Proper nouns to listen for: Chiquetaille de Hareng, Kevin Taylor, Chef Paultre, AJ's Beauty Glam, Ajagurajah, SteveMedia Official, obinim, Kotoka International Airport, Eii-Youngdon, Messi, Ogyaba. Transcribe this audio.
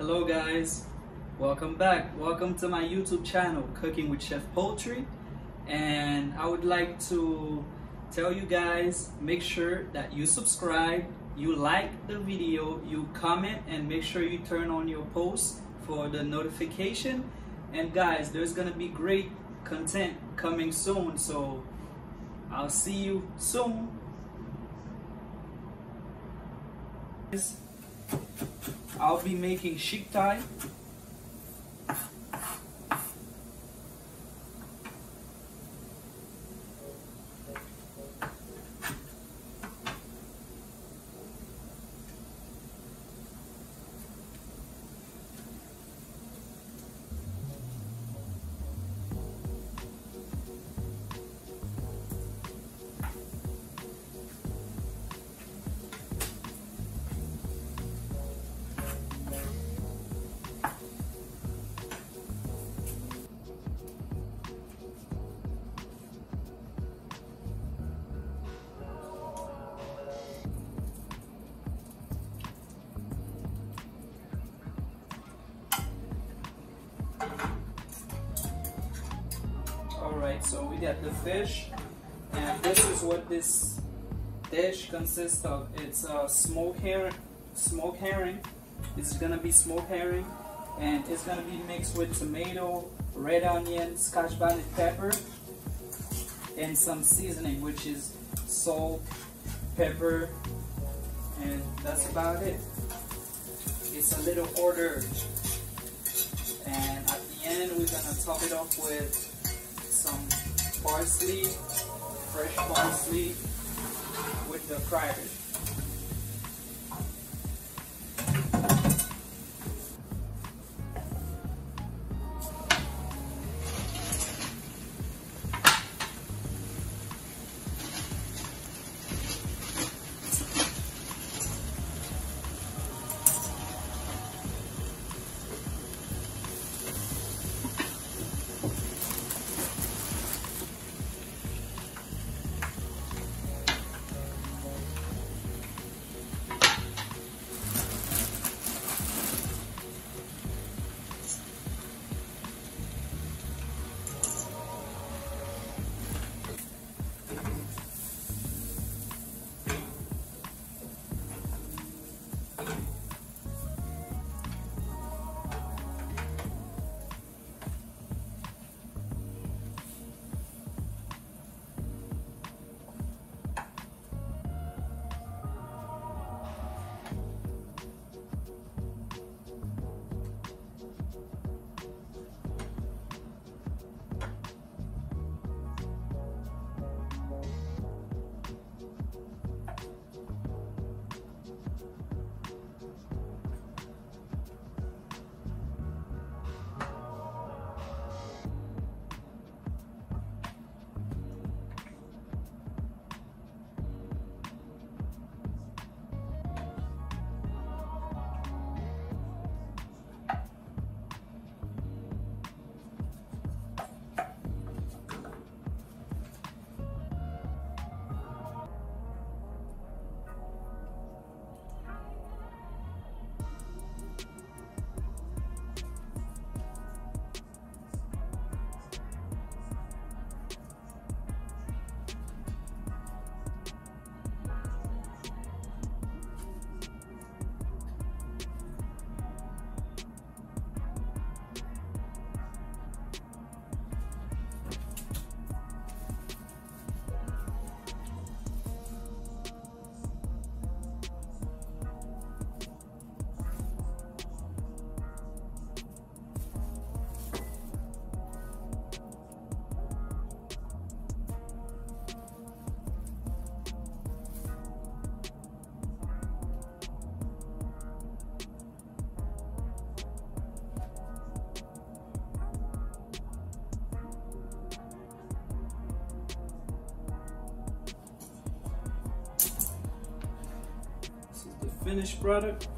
Hello guys, welcome back. Welcome to my YouTube channel, Cooking with Chef Paultre. And I would like to tell you guys, make sure that you subscribe, you like the video, you comment, and make sure you turn on your posts for the notification. And guys, there's gonna be great content coming soon, so I'll see you soon. I'll be making chiquetaille. So we got the fish, and this is what this dish consists of. It's smoked herring. It's gonna be smoked herring, and it's gonna be mixed with tomato, red onion, scotch bonnet pepper, and some seasoning, which is salt, pepper, and that's about it. It's a little hors d'oeuvre, and at the end we're gonna top it off with some parsley, fresh parsley, with the fried. Finished product.